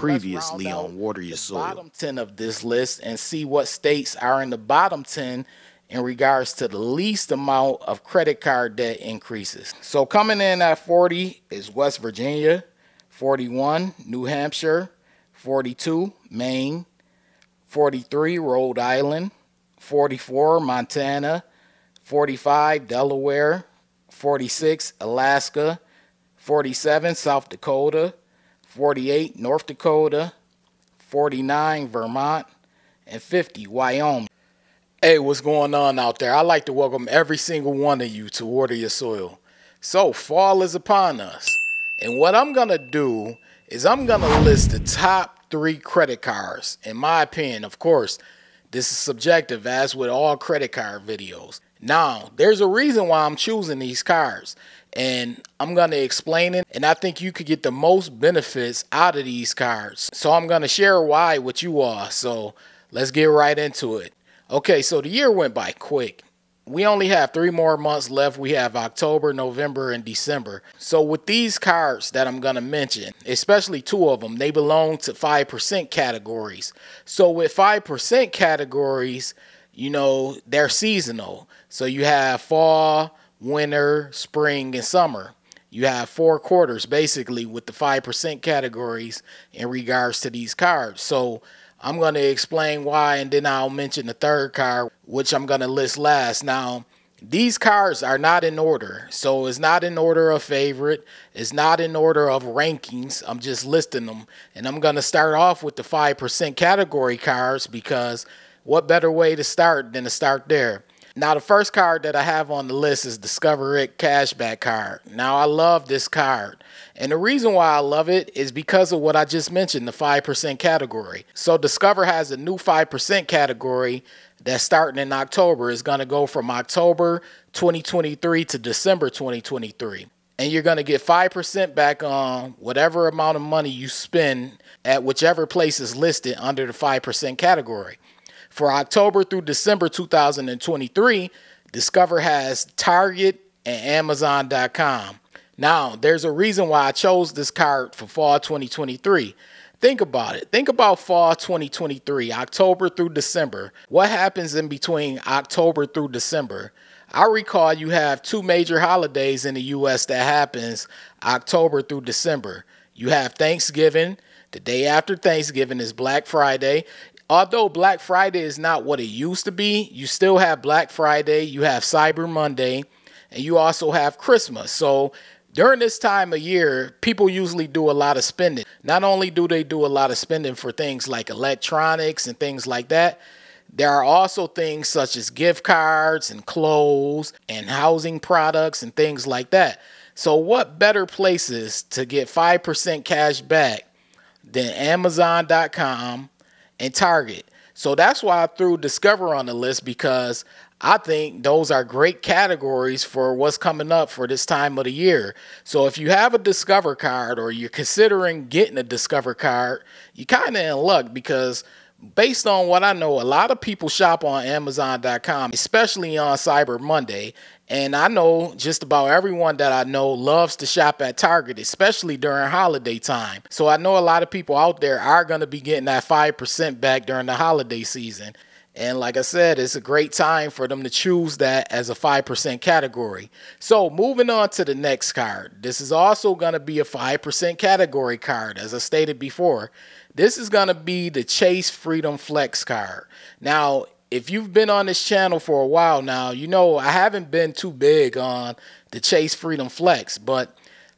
previously on Water Your Soil. Bottom 10 of this list and see what states are in the bottom 10 in regards to the least amount of credit card debt increases. So coming in at 40 is West Virginia, 41 New Hampshire, 42 Maine, 43 Rhode Island, 44 Montana, 45 Delaware, 46 Alaska, 47 South Dakota, 48 North Dakota, 49 Vermont, and 50 Wyoming. Hey, what's going on out there? I'd like to welcome every single one of you to Water Your Soil. So fall is upon us, and what I'm gonna do is I'm gonna list the top 3 credit cards. In my opinion, of course, this is subjective, as with all credit card videos. Now, there's a reason why I'm choosing these cards, and I'm going to explain it, and I think you could get the most benefits out of these cards. So I'm going to share why with you all. So let's get right into it. Okay, so the year went by quick. We only have 3 more months left. We have October, November, and December. So with these cards that I'm going to mention, especially 2 of them, they belong to 5% categories. So with 5% categories, you know, they're seasonal. So you have fall, winter, spring, and summer. You have 4 quarters basically with the 5% categories in regards to these cards. So I'm going to explain why, and then I'll mention the 3rd card, which I'm going to list last. Now, these cards are not in order. So it's not in order of favorite. It's not in order of rankings. I'm just listing them. And I'm going to start off with the 5% category cards, because what better way to start than to start there? Now, the first card that I have on the list is Discover It Cashback Card. Now, I love this card, and the reason why I love it is because of what I just mentioned, the 5% category. So Discover has a new 5% category that's starting in October. It's going to go from October 2023 to December 2023. And you're going to get 5% back on whatever amount of money you spend at whichever place is listed under the 5% category. For October through December 2023, Discover has Target and Amazon.com. Now, there's a reason why I chose this card for fall 2023. Think about it. Think about fall 2023, October through December. What happens in between October through December? I recall you have 2 major holidays in the U.S. that happens October through December. You have Thanksgiving. The day after Thanksgiving is Black Friday. Although Black Friday is not what it used to be, you still have Black Friday, you have Cyber Monday, and you also have Christmas. So during this time of year, people usually do a lot of spending. Not only do they do a lot of spending for things like electronics and things like that, there are also things such as gift cards and clothes and housing products and things like that. So what better places to get 5% cash back than Amazon.com and Target? So that's why I threw Discover on the list, because I think those are great categories for what's coming up for this time of the year. So if you have a Discover card, or you're considering getting a Discover card, you're kind of in luck, because based on what I know, a lot of people shop on Amazon.com, especially on Cyber Monday. And I know just about everyone that I know loves to shop at Target, especially during holiday time. So I know a lot of people out there are going to be getting that 5% back during the holiday season. And like I said, it's a great time for them to choose that as a 5% category. So moving on to the next card. This is also going to be a 5% category card, as I stated before. This is going to be the Chase Freedom Flex card. Now, if you've been on this channel for a while now, you know I haven't been too big on the Chase Freedom Flex, but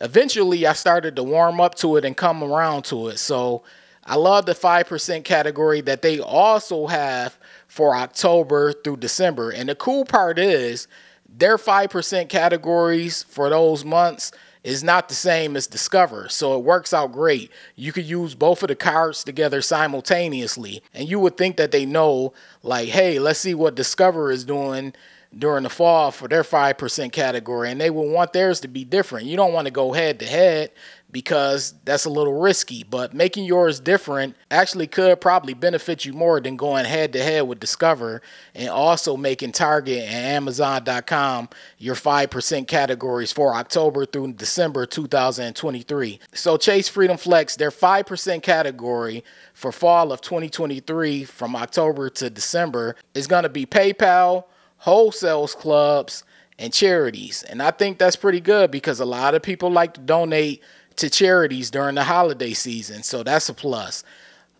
eventually I started to warm up to it and come around to it. So I love the 5% category that they also have for October through December. And the cool part is their 5% categories for those months is not the same as Discover, so it works out great. You could use both of the cards together simultaneously, and you would think that they know, like, hey, let's see what Discover is doing during the fall for their 5% category, and they will want theirs to be different. You don't want to go head to head because that's a little risky, but making yours different actually could probably benefit you more than going head to head with Discover, and also making Target and Amazon.com your 5% categories for October through December 2023. So Chase Freedom Flex, their 5% category for fall of 2023 from October to December is going to be PayPal, wholesale clubs, and charities. And I think that's pretty good because a lot of people like to donate to charities during the holiday season. So that's a plus.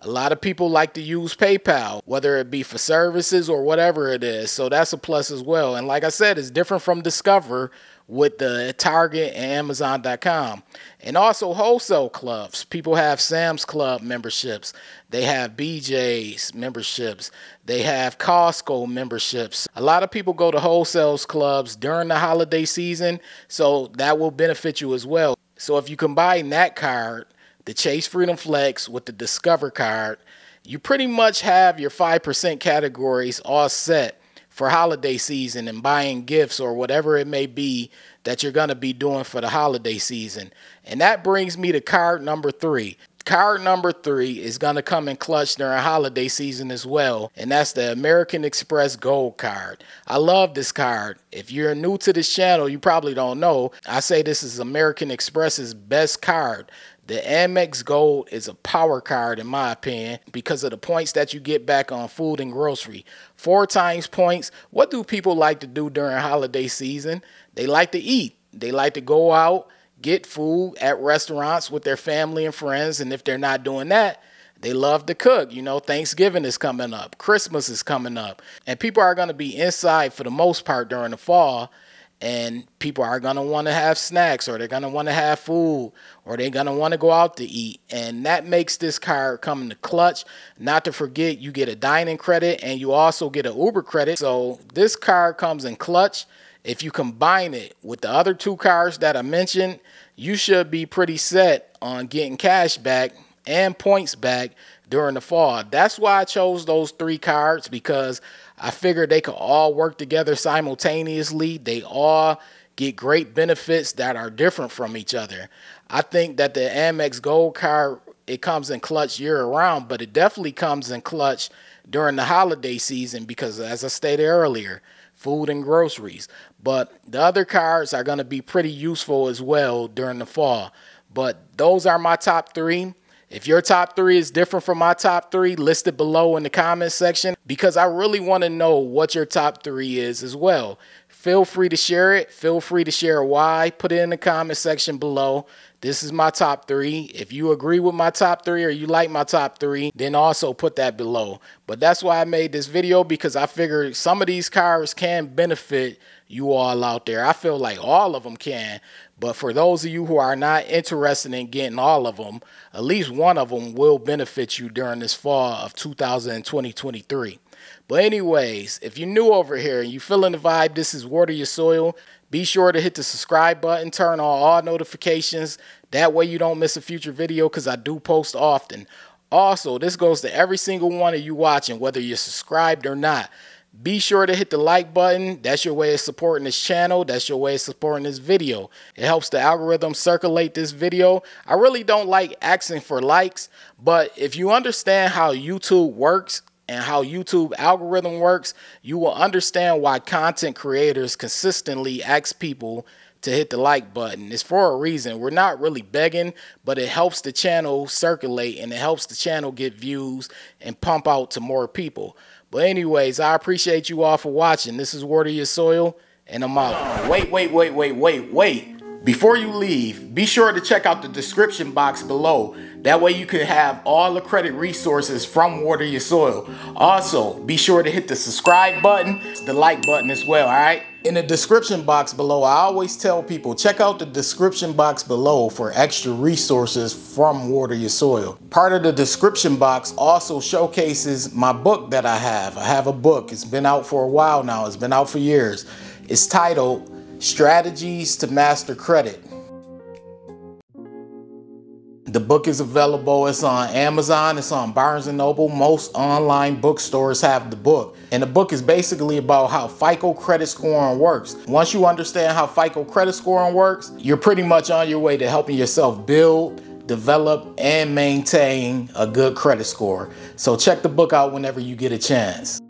A lot of people like to use PayPal, whether it be for services or whatever it is. So that's a plus as well. And like I said, it's different from Discover with the Target and Amazon.com. And also wholesale clubs. People have Sam's Club memberships. They have BJ's memberships. They have Costco memberships. A lot of people go to wholesale clubs during the holiday season, so that will benefit you as well. So if you combine that card, the Chase Freedom Flex, with the Discover card, you pretty much have your 5% categories all set for holiday season and buying gifts or whatever it may be that you're going to be doing for the holiday season. And that brings me to card number 3. Card number 3 is going to come in clutch during holiday season as well, and that's the American Express Gold Card. I love this card. If you're new to this channel, you probably don't know. I say this is American Express's best card. The Amex Gold is a power card, in my opinion, because of the points that you get back on food and grocery. 4 times points. What do people like to do during holiday season? They like to eat. They like to go out, get food at restaurants with their family and friends. And if they're not doing that, they love to cook. You know, Thanksgiving is coming up. Christmas is coming up. And people are going to be inside for the most part during the fall. And people are going to want to have snacks, or they're going to want to have food, or they're going to want to go out to eat. And that makes this card come in the clutch. Not to forget, you get a dining credit and you also get an Uber credit. So this card comes in clutch. If you combine it with the other 2 cards that I mentioned, you should be pretty set on getting cash back and points back during the fall. That's why I chose those 3 cards, because I figured they could all work together simultaneously. They all get great benefits that are different from each other. I think that the Amex Gold Card, it comes in clutch year round, but it definitely comes in clutch during the holiday season because, as I stated earlier, food and groceries. But the other cards are going to be pretty useful as well during the fall. But those are my top 3. If your top 3 is different from my top 3, list it below in the comments section, because I really want to know what your top 3 is as well. Feel free to share it. Feel free to share why. Put it in the comment section below. This is my top 3. If you agree with my top 3 or you like my top 3, then also put that below. But that's why I made this video, because I figured some of these cards can benefit you all out there. I feel like all of them can. But for those of you who are not interested in getting all of them, at least one of them will benefit you during this fall of 2023. But anyways, if you're new over here and you're feeling the vibe, this is Water Your Soil. Be sure to hit the subscribe button, turn on all notifications. That way you don't miss a future video, because I do post often. Also, this goes to every single one of you watching, whether you're subscribed or not. Be sure to hit the like button. That's your way of supporting this channel. That's your way of supporting this video. It helps the algorithm circulate this video. I really don't like asking for likes, but if you understand how YouTube works and how YouTube algorithm works, you will understand why content creators consistently ask people to hit the like button. It's for a reason. We're not really begging, but it helps the channel circulate and it helps the channel get views and pump out to more people. But anyways, I appreciate you all for watching. This is Water Your Soil, and I'm out. Wait. Before you leave, be sure to check out the description box below. That way you can have all the credit resources from Water Your Soil. Also, be sure to hit the subscribe button, the like button as well, all right? In the description box below, I always tell people, check out the description box below for extra resources from Water Your Soil. Part of the description box also showcases my book that I have. I have a book. It's been out for a while now. It's been out for years. It's titled Strategies to Master Credit. The book is available. It's on Amazon. It's on Barnes and Noble. Most online bookstores have the book. And the book is basically about how FICO credit scoring works. Once you understand how FICO credit scoring works, you're pretty much on your way to helping yourself build, develop, and maintain a good credit score. So check the book out whenever you get a chance.